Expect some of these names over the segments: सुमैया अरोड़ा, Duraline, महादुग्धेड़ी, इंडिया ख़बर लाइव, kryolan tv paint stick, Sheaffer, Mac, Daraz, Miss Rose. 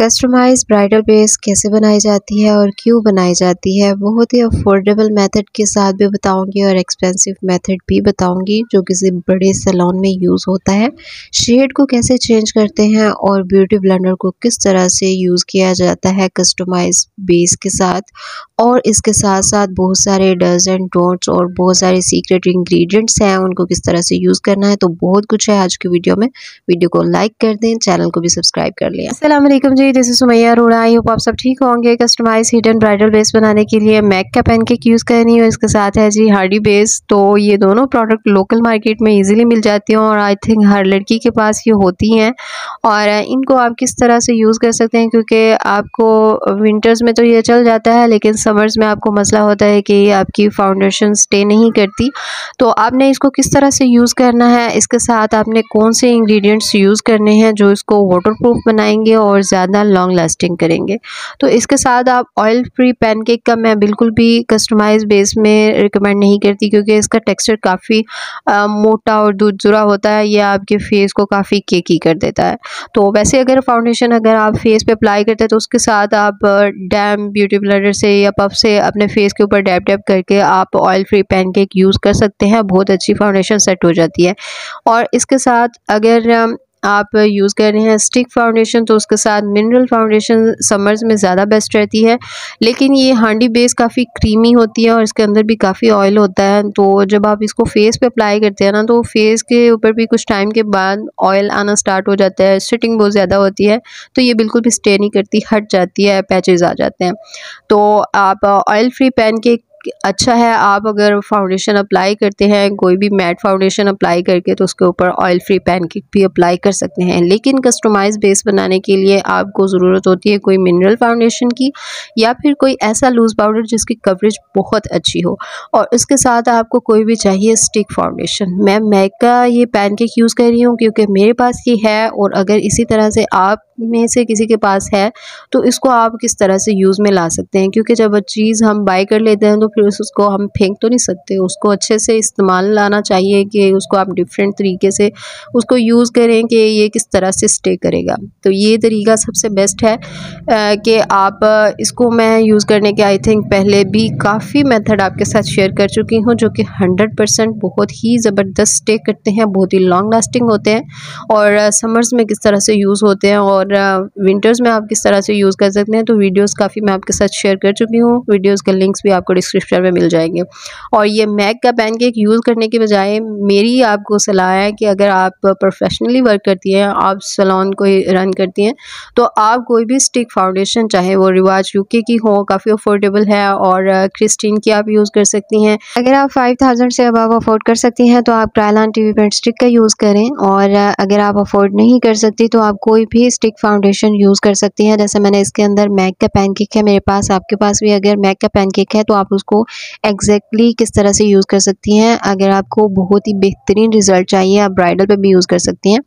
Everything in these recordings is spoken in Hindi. कस्टमाइज ब्राइडल बेस कैसे बनाई जाती है और क्यों बनाई जाती है, बहुत ही अफोर्डेबल मेथड के साथ भी बताऊंगी और एक्सपेंसिव मेथड भी बताऊंगी जो किसी बड़े सैलून में यूज़ होता है। शेड को कैसे चेंज करते हैं और ब्यूटी ब्लेंडर को किस तरह से यूज़ किया जाता है कस्टमाइज बेस के साथ, और इसके साथ साथ बहुत सारे डज एंड डोंट्स और बहुत सारे सीक्रेट इंग्रेडिएंट्स हैं, उनको किस तरह से यूज़ करना है, तो बहुत कुछ है आज की वीडियो में। वीडियो को लाइक कर दें, चैनल को भी सब्सक्राइब कर लें। अस्सलामुअलैकुम जी, this is सुमैया अरोड़ा। I hope आप सब ठीक होंगे। कस्टमाइज हिडन ब्राइडल बेस बनाने के लिए मैक का पैनकेक यूज़ करनी है और इसके साथ है जी हार्डी बेस। तो ये दोनों प्रोडक्ट लोकल मार्केट में ईजिली मिल जाती हैं और आई थिंक हर लड़की के पास ये होती हैं, और इनको आप किस तरह से यूज़ कर सकते हैं, क्योंकि आपको विंटर्स में तो ये चल जाता है लेकिन समर्स में आपको मसला होता है कि आपकी फाउंडेशन स्टे नहीं करती। तो आपने इसको किस तरह से यूज़ करना है, इसके साथ आपने कौन से इंग्रेडिएंट्स यूज़ करने हैं जो इसको वाटरप्रूफ बनाएंगे और ज़्यादा लॉन्ग लास्टिंग करेंगे। तो इसके साथ आप ऑयल फ्री पैनकेक का मैं बिल्कुल भी कस्टमाइज बेस में रिकमेंड नहीं करती, क्योंकि इसका टेक्सचर काफ़ी मोटा और दूध जुरा होता है, यह आपके फेस को काफ़ी केकी कर देता है। तो वैसे अगर फाउंडेशन अगर आप फेस पर अप्लाई करते हैं तो उसके साथ आप डैम ब्यूटी ब्लेंडर से या पफ से अपने फेस के ऊपर डैप डैप करके आप ऑयल फ्री पैनकेक यूज़ कर सकते हैं, बहुत अच्छी फाउंडेशन सेट हो जाती है। और इसके साथ अगर आप यूज़ कर रहे हैं स्टिक फाउंडेशन तो उसके साथ मिनरल फाउंडेशन समर्स में ज़्यादा बेस्ट रहती है, लेकिन ये हांडी बेस काफ़ी क्रीमी होती है और इसके अंदर भी काफ़ी ऑयल होता है। तो जब आप इसको फेस पे अप्लाई करते हैं ना, तो फेस के ऊपर भी कुछ टाइम के बाद ऑयल आना स्टार्ट हो जाता है, स्टिंग बहुत ज़्यादा होती है, तो ये बिल्कुल भी स्टे नहीं करती, हट जाती है, पैचेज़ आ जाते हैं। तो आप ऑयल फ्री पैनकेक अच्छा है, आप अगर फाउंडेशन अप्लाई करते हैं कोई भी मैट फाउंडेशन अप्लाई करके तो उसके ऊपर ऑयल फ्री पैनकेक भी अप्लाई कर सकते हैं। लेकिन कस्टमाइज बेस बनाने के लिए आपको ज़रूरत होती है कोई मिनरल फाउंडेशन की या फिर कोई ऐसा लूज़ पाउडर जिसकी कवरेज बहुत अच्छी हो, और इसके साथ आपको कोई भी चाहिए स्टिक फाउंडेशन। मैं मैक का ये पैनकेक यूज़ कर रही हूँ क्योंकि मेरे पास ये है, और अगर इसी तरह से आप में से किसी के पास है तो इसको आप किस तरह से यूज़ में ला सकते हैं, क्योंकि जब चीज़ हम बाय कर लेते हैं तो फिर उसको हम फेंक तो नहीं सकते, उसको अच्छे से इस्तेमाल लाना चाहिए कि उसको आप डिफरेंट तरीके से उसको यूज़ करें कि ये किस तरह से स्टे करेगा। तो ये तरीका सबसे बेस्ट है कि आप इसको, मैं यूज़ करने के आई थिंक पहले भी काफ़ी मेथड आपके साथ शेयर कर चुकी हूँ जो कि 100% बहुत ही ज़बरदस्त स्टे करते हैं, बहुत ही लॉन्ग लास्टिंग होते हैं, और समर्स में किस तरह से यूज़ होते हैं और विंटर्स में आप किस तरह से यूज़ कर सकते हैं। तो वीडियोस काफ़ी मैं आपके साथ शेयर कर चुकी हूँ, वीडियोस के लिंक्स भी आपको डिस्क्रिप्शन में मिल जाएंगे। और ये मैक का पैनकेक यूज़ करने के बजाय मेरी आपको सलाह है कि अगर आप प्रोफेशनली वर्क करती हैं, आप सैलून को रन करती हैं, तो आप कोई भी स्टिक फाउंडेशन चाहे वो रिवाज यूके की हो, काफ़ी अफोर्डेबल है, और क्रिस्टीन की आप यूज़ कर सकती हैं। अगर आप 5000 से अब आप अफोर्ड कर सकती हैं तो आप क्रायलान टीवी पेंट स्टिक का यूज़ करें, और अगर आप अफोर्ड नहीं कर सकती तो आप कोई भी स्टिक फाउंडेशन यूज़ कर सकती हैं। जैसे मैंने इसके अंदर मैक का पैनकेक है मेरे पास, आपके पास भी अगर मैक का पैनकेक है तो आप उसको एग्जैक्टली किस तरह से यूज़ कर सकती हैं। अगर आपको बहुत ही बेहतरीन रिजल्ट चाहिए आप ब्राइडल पे भी यूज़ कर सकती हैं।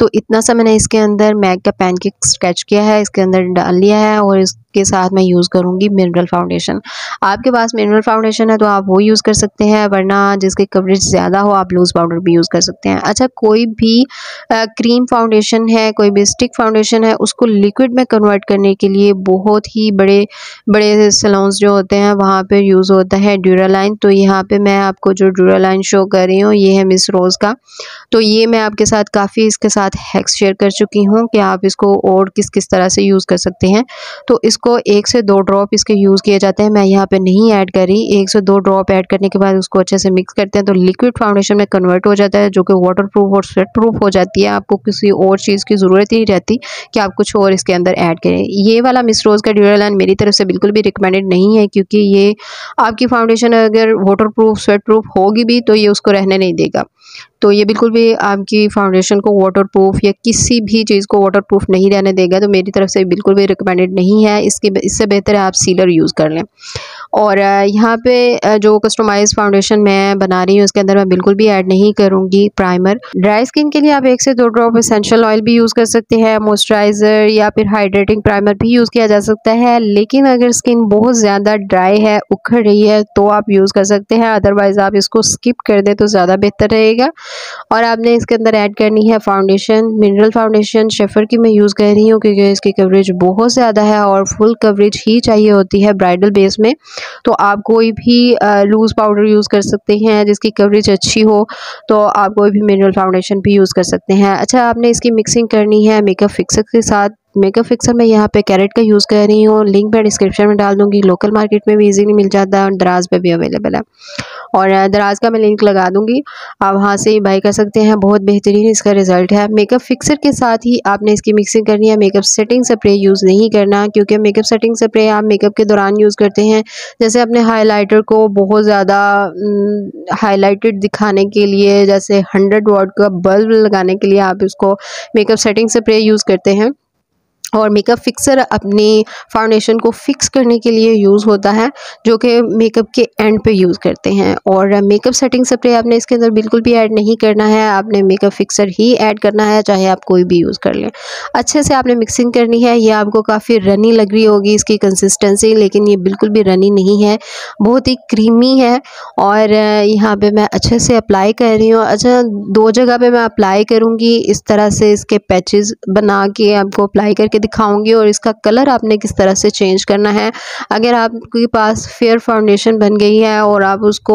तो इतना सा मैंने इसके अंदर मैक का पैनकेक स्केच किया है, इसके अंदर डाल लिया है, और इसके साथ मैं यूज़ करूँगी मिनरल फाउंडेशन। आपके पास मिनरल फाउंडेशन है तो आप वो यूज़ कर सकते हैं, वरना जिसकी कवरेज ज़्यादा हो आप लूज़ पाउडर भी यूज़ कर सकते हैं। अच्छा, कोई भी क्रीम फाउंडेशन है, कोई भी स्टिक फाउंडेशन है, उसको लिक्विड में कन्वर्ट करने के लिए बहुत ही बड़े बड़े सैलून्स जो होते हैं वहाँ पे यूज़ होता है ड्यूरालाइन। तो यहाँ पे मैं आपको जो ड्यूरालाइन शो कर रही हूँ ये है मिस रोज़ का। तो ये मैं आपके साथ काफ़ी इसके साथ हैक्स शेयर कर चुकी हूँ कि आप इसको और किस किस तरह से यूज़ कर सकते हैं। तो इसको 1 से 2 ड्रॉप इसके यूज़ किए जाते हैं, मैं यहाँ पर नहीं ऐड करी। 1 से 2 ड्रॉप ऐड करने के बाद उसको अच्छे से मिक्स करते हैं तो लिक्विड फाउंडेशन में कन्वर्ट हो जाता है, जो कि वाटर प्रूफ और स्वेट प्रूफ हो जाती है। आपको किसी और चीज़ की ज़रूरत ही नहीं रहती कि आप कुछ और इसके अंदर ऐड करें। ये वाला मिस रोज़ का ड्यूरालाइन मेरी तरफ से बिल्कुल भी रिकमेंडेड नहीं है, क्योंकि ये आपकी फाउंडेशन अगर वाटर प्रूफ स्वेट प्रूफ होगी भी तो ये उसको रहने नहीं देगा। तो ये बिल्कुल भी आपकी फाउंडेशन को वाटर प्रूफ या किसी भी चीज़ को वाटर प्रूफ नहीं रहने देगा, तो मेरी तरफ से बिल्कुल भी रिकमेंडेड नहीं है। इससे बेहतर है आप सीलर यूज़ कर लें। और यहाँ पे जो कस्टमाइज फाउंडेशन मैं बना रही हूँ उसके अंदर मैं बिल्कुल भी ऐड नहीं करूँगी प्राइमर। ड्राई स्किन के लिए आप 1 से 2 ड्रॉप एसेंशियल ऑयल भी यूज़ कर सकते हैं, मॉइस्चराइज़र या फिर हाइड्रेटिंग प्राइमर भी यूज़ किया जा सकता है। लेकिन अगर स्किन बहुत ज़्यादा ड्राई है, उखड़ रही है, तो आप यूज़ कर सकते हैं, अदरवाइज़ आप इसको स्किप कर दें तो ज़्यादा बेहतर रहेगा। और आपने इसके अंदर ऐड करनी है फाउंडेशन, मिनरल फाउंडेशन शेफर की मैं यूज़ कर रही हूँ क्योंकि इसकी कवरेज बहुत ज़्यादा है और फुल कवरेज ही चाहिए होती है ब्राइडल बेस में। तो आप कोई भी लूज़ पाउडर यूज़ कर सकते हैं जिसकी कवरेज अच्छी हो, तो आप कोई भी मिनरल फाउंडेशन भी यूज़ कर सकते हैं। अच्छा, आपने इसकी मिक्सिंग करनी है मेकअप फिक्सर के साथ। मेकअप फिक्सर में यहाँ पे कैरेट का यूज़ कर रही हूँ, लिंक मैं डिस्क्रिप्शन में डाल दूँगी। लोकल मार्केट में भी इजीली मिल जाता है और दराज पे भी अवेलेबल है, और दराज का मैं लिंक लगा दूँगी, आप वहाँ से बाई कर सकते हैं। बहुत बेहतरीन इसका रिजल्ट है। मेकअप फिक्सर के साथ ही आपने इसकी मिक्सिंग करनी है। मेकअप सेटिंग स्प्रे यूज़ नहीं करना क्योंकि मेकअप सेटिंग स्प्रे आप मेकअप के दौरान यूज़ करते हैं, जैसे अपने हाईलाइटर को बहुत ज़्यादा हाईलाइटेड दिखाने के लिए, जैसे 100 वाट का बल्ब लगाने के लिए आप इसको मेकअप सेटिंग स्प्रे यूज़ करते हैं। और मेकअप फिक्सर अपने फाउंडेशन को फिक्स करने के लिए यूज़ होता है, जो कि मेकअप के एंड पे यूज़ करते हैं। और मेकअप सेटिंग स्प्रे आपने इसके अंदर बिल्कुल भी ऐड नहीं करना है, आपने मेकअप फिक्सर ही ऐड करना है, चाहे आप कोई भी यूज़ कर लें। अच्छे से आपने मिक्सिंग करनी है। यह आपको काफ़ी रनी लग रही होगी इसकी कंसिस्टेंसी, लेकिन ये बिल्कुल भी रनी नहीं है, बहुत ही क्रीमी है। और यहाँ पर मैं अच्छे से अप्लाई कर रही हूँ। अच्छा, 2 जगह पर मैं अप्लाई करूँगी, इस तरह से इसके पैचेज़ बना के आपको अप्लाई करके दिखाऊंगी। और इसका कलर आपने किस तरह से चेंज करना है। अगर आपके पास फेयर फाउंडेशन बन गई है और आप उसको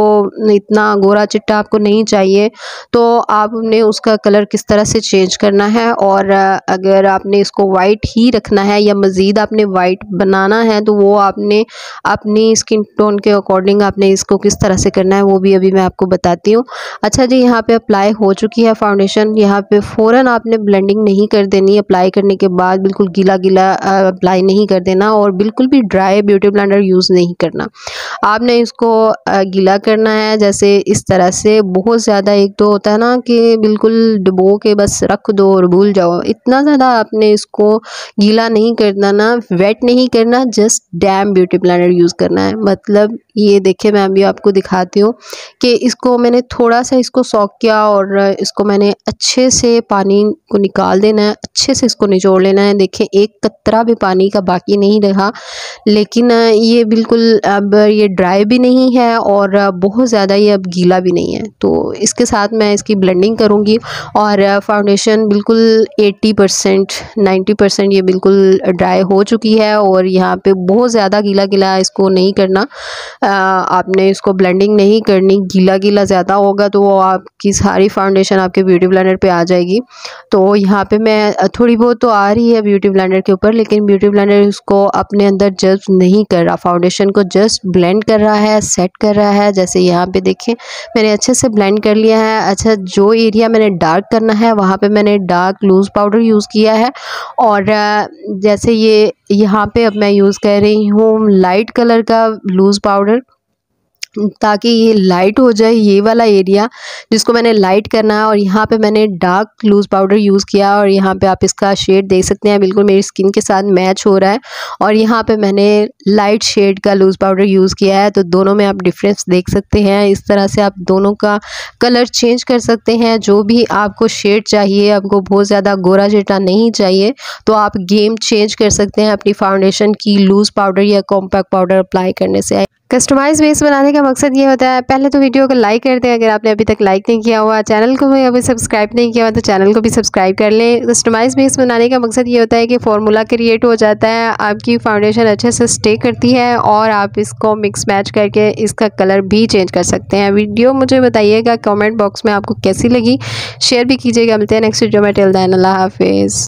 इतना गोरा चिट्टा आपको नहीं चाहिए, तो आपने उसका कलर किस तरह से चेंज करना है। और अगर आपने इसको वाइट ही रखना है या मज़ीद आपने वाइट बनाना है, तो वो आपने अपनी स्किन टोन के अकॉर्डिंग आपने इसको किस तरह से करना है, वो भी अभी मैं आपको बताती हूँ। अच्छा जी, यहाँ पर अप्लाई हो चुकी है फाउंडेशन। यहाँ पर फ़ौरन आपने ब्लेंडिंग नहीं कर देनी, अप्लाई करने के बाद बिल्कुल गीला गीला अप्लाई नहीं कर देना, और बिल्कुल भी ड्राई ब्यूटी ब्लेंडर यूज़ नहीं करना। आपने इसको गीला करना है, जैसे इस तरह से। बहुत ज़्यादा एक तो होता है ना कि बिल्कुल डुबो के बस रख दो और भूल जाओ, इतना ज़्यादा आपने इसको गीला नहीं करना, ना वेट नहीं करना, just damp beauty blender use करना है। मतलब ये देखिए, मैं अभी आपको दिखाती हूँ कि इसको मैंने थोड़ा सा इसको सॉक किया और इसको मैंने अच्छे से पानी को निकाल देना है, अच्छे से इसको निचोड़ लेना है। देखिए, एक कतरा भी पानी का बाकी नहीं रहा। लेकिन ये बिल्कुल अब ये ड्राई भी नहीं है और बहुत ज़्यादा ये अब गीला भी नहीं है। तो इसके साथ मैं इसकी ब्लेंडिंग करूँगी और फाउंडेशन बिल्कुल 80% 90% ये बिल्कुल ड्राई हो चुकी है। और यहाँ पे बहुत ज़्यादा गीला गीला इसको नहीं करना, आपने इसको ब्लेंडिंग नहीं करनी। गीला गीला ज़्यादा होगा तो आपकी सारी फाउंडेशन आपके ब्यूटी ब्लेंडर पे आ जाएगी। तो यहाँ पे मैं थोड़ी बहुत तो आ रही है ब्यूटी ब्लेंडर के ऊपर, लेकिन ब्यूटी ब्लेंडर उसको अपने अंदर जज्ब नहीं कर रहा, फाउंडेशन को जस्ट ब्लेंड कर रहा है, सेट कर रहा है। जैसे यहाँ पे देखें, मैंने अच्छे से ब्लेंड कर लिया है। अच्छा, जो एरिया मैंने डार्क करना है वहाँ पर मैंने डार्क लूज़ पाउडर यूज़ किया है। और जैसे ये यहाँ पे अब मैं यूज़ कर रही हूँ लाइट कलर का लूज़ पाउडर, ताकि ये लाइट हो जाए ये वाला एरिया जिसको मैंने लाइट करना है। और यहाँ पे मैंने डार्क लूज़ पाउडर यूज़ किया, और यहाँ पे आप इसका शेड देख सकते हैं, बिल्कुल मेरी स्किन के साथ मैच हो रहा है। और यहाँ पे मैंने लाइट शेड का लूज़ पाउडर यूज़ किया है। तो दोनों में आप डिफरेंस देख सकते हैं। इस तरह से आप दोनों का कलर चेंज कर सकते हैं, जो भी आपको शेड चाहिए। आपको बहुत ज़्यादा गोरा चिट्टा नहीं चाहिए, तो आप गेम चेंज कर सकते हैं अपनी फाउंडेशन की लूज़ पाउडर या कॉम्पैक्ट पाउडर अप्लाई करने से। कस्टमाइज बेस बनाने का मकसद ये होता है, पहले तो वीडियो को लाइक कर दें अगर आपने अभी तक लाइक नहीं किया हुआ, चैनल को भी अभी सब्सक्राइब नहीं किया हुआ तो चैनल को भी सब्सक्राइब कर लें। कस्टमाइज बेस बनाने का मकसद ये होता है कि फॉर्मूला क्रिएट हो जाता है, आपकी फाउंडेशन अच्छे से स्टे करती है और आप इसको मिक्स मैच करके इसका कलर भी चेंज कर सकते हैं। वीडियो मुझे बताइएगा कॉमेंट बॉक्स में आपको कैसी लगी, शेयर भी कीजिएगा। मिलते हैं नेक्स्ट वीडियो में, टिल देन अल्लाह हाफिज़।